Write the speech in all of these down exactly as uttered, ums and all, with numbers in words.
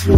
Hey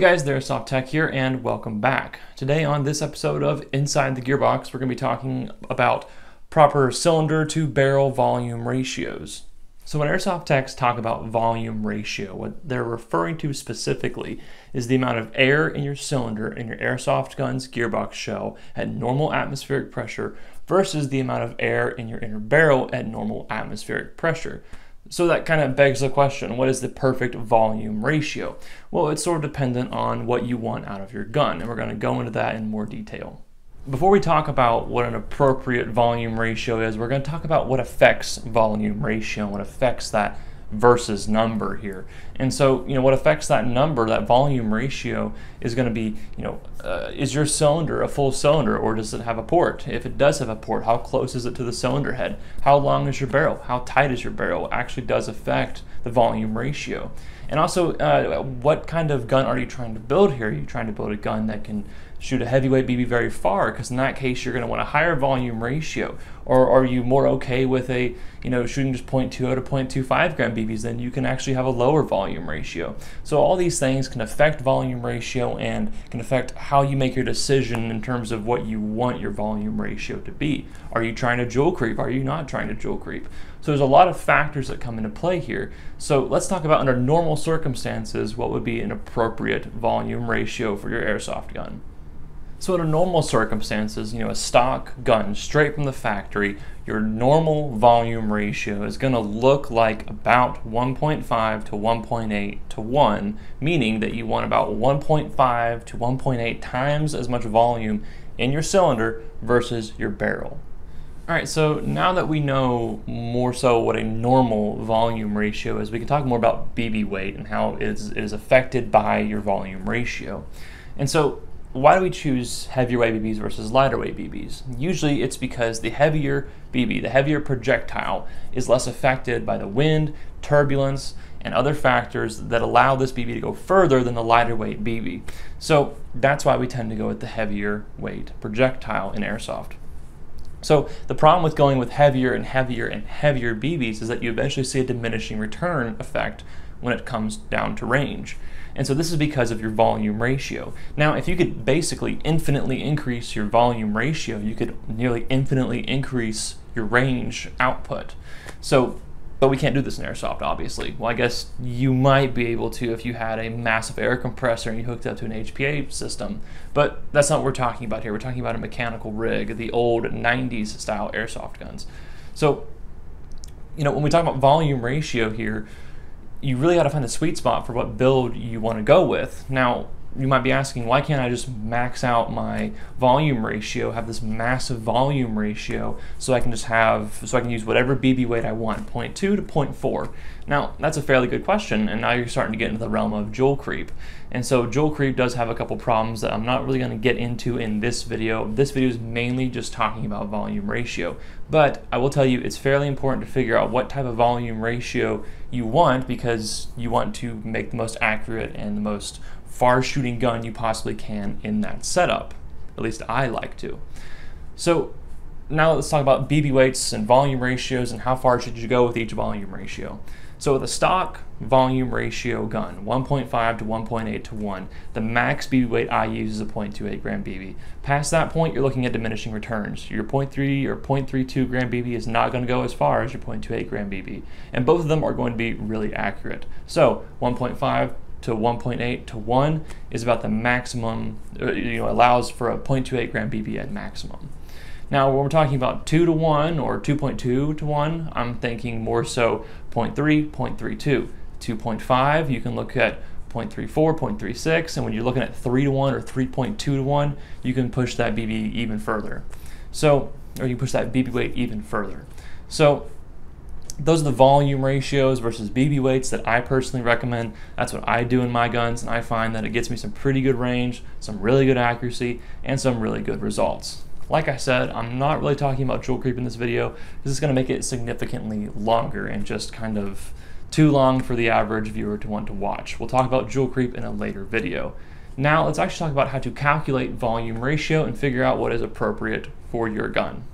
guys, there's Airsoft Tech here and welcome back. Today on this episode of Inside the Gearbox, we're going to be talking about proper cylinder to barrel volume ratios. So when Airsoft Techs talk about volume ratio, what they're referring to specifically is the amount of air in your cylinder in your airsoft gun's gearbox shell at normal atmospheric pressure versus the amount of air in your inner barrel at normal atmospheric pressure. So that kind of begs the question, what is the perfect volume ratio? Well, it's sort of dependent on what you want out of your gun, and we're going to go into that in more detail. Before we talk about what an appropriate volume ratio is, we're going to talk about what affects volume ratio and what affects that versus number here. And so, you know, what affects that number, that volume ratio, is going to be, you know, uh, is your cylinder a full cylinder or does it have a port? If it does have a port, how close is it to the cylinder head? How long is your barrel? How tight is your barrel? It actually does affect the volume ratio. And also, uh, what kind of gun are you trying to build here? Are you trying to build a gun that can shoot a heavyweight B B very far? Because in that case, you're going to want a higher volume ratio. Or are you more okay with a, you know, shooting just zero point two zero to zero point two five gram B Bs? Then you can actually have a lower volume ratio. So all these things can affect volume ratio and can affect how you make your decision in terms of what you want your volume ratio to be. Are you trying to joule creep? Are you not trying to joule creep? So there's a lot of factors that come into play here. So let's talk about, under normal circumstances, what would be an appropriate volume ratio for your airsoft gun. So under normal circumstances, you know, a stock gun straight from the factory, your normal volume ratio is going to look like about one point five to one point eight to one, meaning that you want about one point five to one point eight times as much volume in your cylinder versus your barrel. All right, so now that we know more so what a normal volume ratio is, we can talk more about B B weight and how it is, it is affected by your volume ratio. And so, why do we choose heavier weight B Bs versus lighter weight B Bs? Usually it's because the heavier B B, the heavier projectile, is less affected by the wind, turbulence, and other factors that allow this B B to go further than the lighter weight B B. So that's why we tend to go with the heavier weight projectile in airsoft. So the problem with going with heavier and heavier and heavier B Bs is that you eventually see a diminishing return effect when it comes down to range. And so this is because of your volume ratio. Now, if you could basically infinitely increase your volume ratio, you could nearly infinitely increase your range output. So, but we can't do this in airsoft, obviously. Well, I guess you might be able to if you had a massive air compressor and you hooked up to an H P A system, but that's not what we're talking about here. We're talking about a mechanical rig, the old nineties style airsoft guns. So, you know, when we talk about volume ratio here, you really got to find the sweet spot for what build you want to go with. Now, you might be asking, why can't I just max out my volume ratio, have this massive volume ratio, so I can just have, so I can use whatever B B weight I want, zero point two to zero point four. Now, that's a fairly good question, and now you're starting to get into the realm of joule creep. And so joule creep does have a couple problems that I'm not really going to get into in this video. This video is mainly just talking about volume ratio, but I will tell you it's fairly important to figure out what type of volume ratio you want, because you want to make the most accurate and the most far shooting gun you possibly can in that setup. At least I like to. So now let's talk about B B weights and volume ratios and how far should you go with each volume ratio. So with a stock volume ratio gun, one point five to one point eight to one, the max B B weight I use is a zero point two eight gram B B. Past that point, you're looking at diminishing returns. Your zero point three or zero point three two gram B B is not going to go as far as your zero point two eight gram B B. And both of them are going to be really accurate. So one point five to one point eight to one is about the maximum, you know, allows for a zero point two eight gram B B at maximum. Now, when we're talking about two to one or two point two to one, I'm thinking more so zero point three, zero point three two. two point five, you can look at zero point three four, zero point three six, and when you're looking at three to one or three point two to one, you can push that B B even further. So, or you push that B B weight even further. So, those are the volume ratios versus B B weights that I personally recommend. That's what I do in my guns, and I find that it gets me some pretty good range, some really good accuracy, and some really good results. Like I said, I'm not really talking about joule creep in this video because it's going to make it significantly longer and just kind of too long for the average viewer to want to watch. We'll talk about joule creep in a later video. Now let's actually talk about how to calculate volume ratio and figure out what is appropriate for your gun.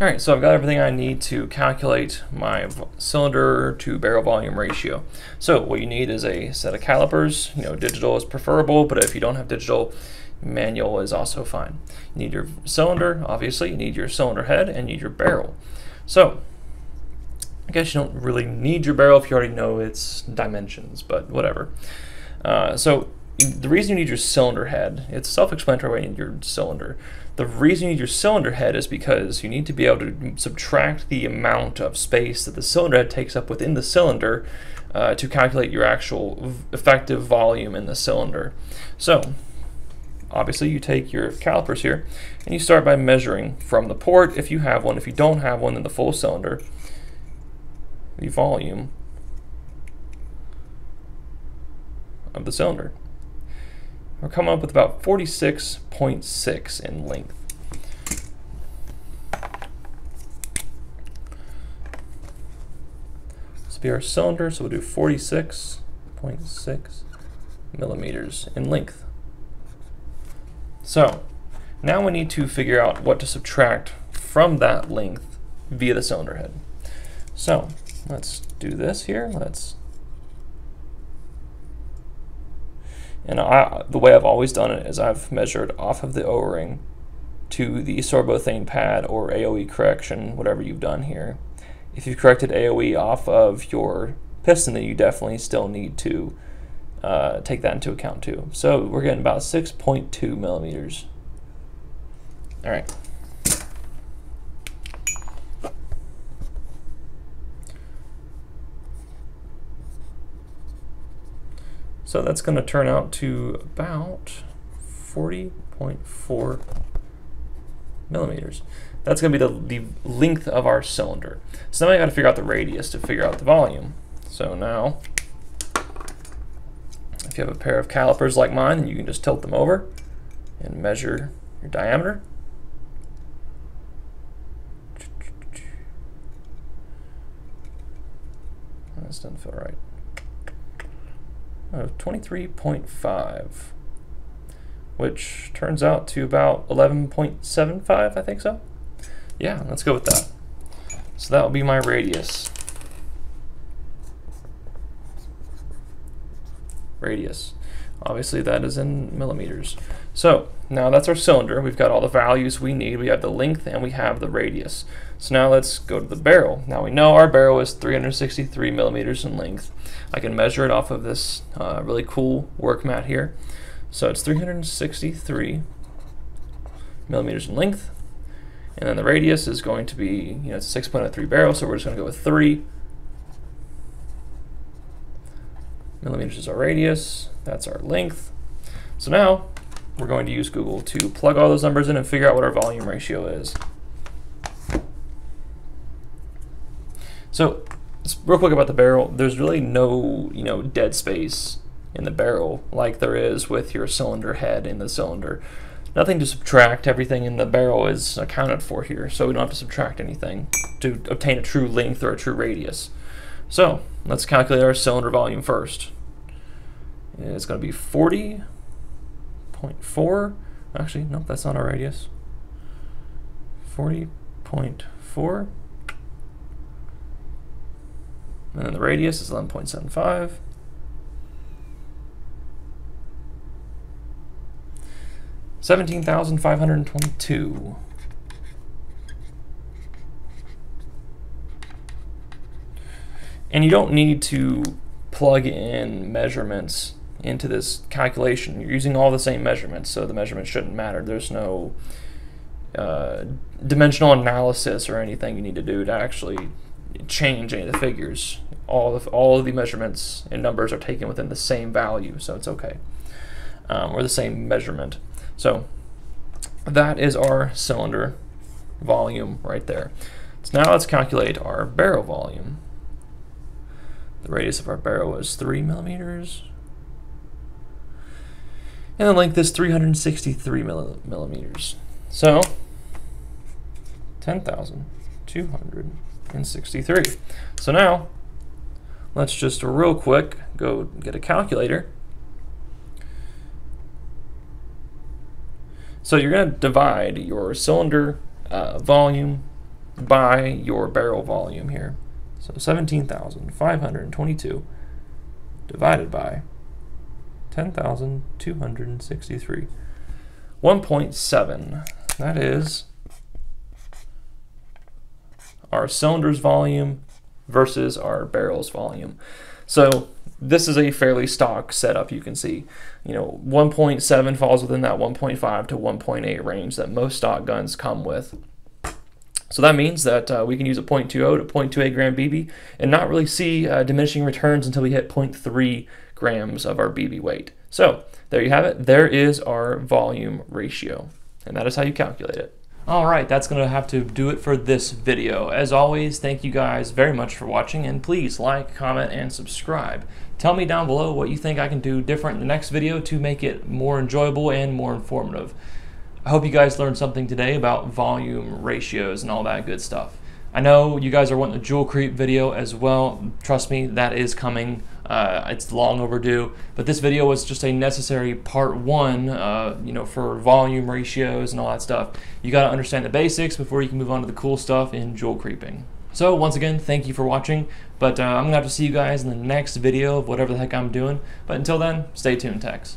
All right, so I've got everything I need to calculate my cylinder to barrel volume ratio. So what you need is a set of calipers. You know, digital is preferable, but if you don't have digital, manual is also fine. You need your cylinder, obviously, you need your cylinder head, and you need your barrel. So I guess you don't really need your barrel if you already know its dimensions, but whatever. Uh, so the reason you need your cylinder head, it's self-explanatory why you need your cylinder. The reason you need your cylinder head is because you need to be able to subtract the amount of space that the cylinder head takes up within the cylinder uh, to calculate your actual effective volume in the cylinder. So obviously you take your calipers here and you start by measuring from the port if you have one. If you don't have one, then the full cylinder, the volume of the cylinder. We're coming up with about forty-six point six in length. This will be our cylinder, so we'll do forty-six point six millimeters in length. So now we need to figure out what to subtract from that length via the cylinder head. So let's do this here. Let's And I, the way I've always done it is I've measured off of the O-ring to the sorbothane pad or A O E correction, whatever you've done here. If you've corrected A O E off of your piston, then you definitely still need to uh, take that into account too. So we're getting about six point two millimeters. All right. So that's going to turn out to about forty point four millimeters. That's going to be the, the length of our cylinder. So now I've got to figure out the radius to figure out the volume. So now, if you have a pair of calipers like mine, you can just tilt them over and measure your diameter. This doesn't feel right. twenty-three point five, which turns out to about eleven point seven five, I think so. Yeah, let's go with that. So that will be my radius. Radius. Obviously that is in millimeters. So now that's our cylinder. We've got all the values we need. We have the length and we have the radius. So now let's go to the barrel. Now we know our barrel is three hundred sixty-three millimeters in length. I can measure it off of this uh, really cool work mat here. So it's three hundred sixty-three millimeters in length. And then the radius is going to be, you know, it's a six point oh three barrel, so we're just gonna go with three. Millimeters is our radius, that's our length. So now we're going to use Google to plug all those numbers in and figure out what our volume ratio is. So real quick about the barrel, there's really no, you know, dead space in the barrel like there is with your cylinder head in the cylinder. Nothing to subtract, everything in the barrel is accounted for here, so we don't have to subtract anything to obtain a true length or a true radius. So let's calculate our cylinder volume first. It's going to be forty point four, actually, nope, that's not our radius. forty point four. And then the radius is eleven point seven five. seventeen thousand five hundred twenty-two. And you don't need to plug in measurements into this calculation. You're using all the same measurements, so the measurements shouldn't matter. There's no uh, dimensional analysis or anything you need to do to actually change any of the figures. All of, all of the measurements and numbers are taken within the same value, so it's okay, um, or the same measurement. So that is our cylinder volume right there. So now let's calculate our barrel volume. The radius of our barrel was three millimeters, and the length is three hundred sixty-three mil millimeters. So ten thousand two hundred sixty-three. So now let's just real quick go get a calculator. So you're going to divide your cylinder uh, volume by your barrel volume here. So seventeen thousand five hundred twenty-two divided by ten thousand two hundred sixty-three. one point seven, that is our cylinder's volume versus our barrel's volume. So this is a fairly stock setup. You can see, you know, one point seven falls within that one point five to one point eight range that most stock guns come with. So that means that uh, we can use a point two zero to point two eight gram B B and not really see uh, diminishing returns until we hit point three grams of our B B weight. So there you have it. There is our volume ratio, and that is how you calculate it. All right, that's going to have to do it for this video. As always, thank you guys very much for watching, and please like, comment, and subscribe. Tell me down below what you think I can do different in the next video to make it more enjoyable and more informative. I hope you guys learned something today about volume ratios and all that good stuff. I know you guys are wanting a joule creep video as well. Trust me, that is coming. Uh, it's long overdue, but this video was just a necessary part one, uh, you know, for volume ratios and all that stuff. You got to understand the basics before you can move on to the cool stuff in joule creeping. So once again, thank you for watching, but uh, I'm gonna have to see you guys in the next video of whatever the heck I'm doing. But until then, stay tuned, techs.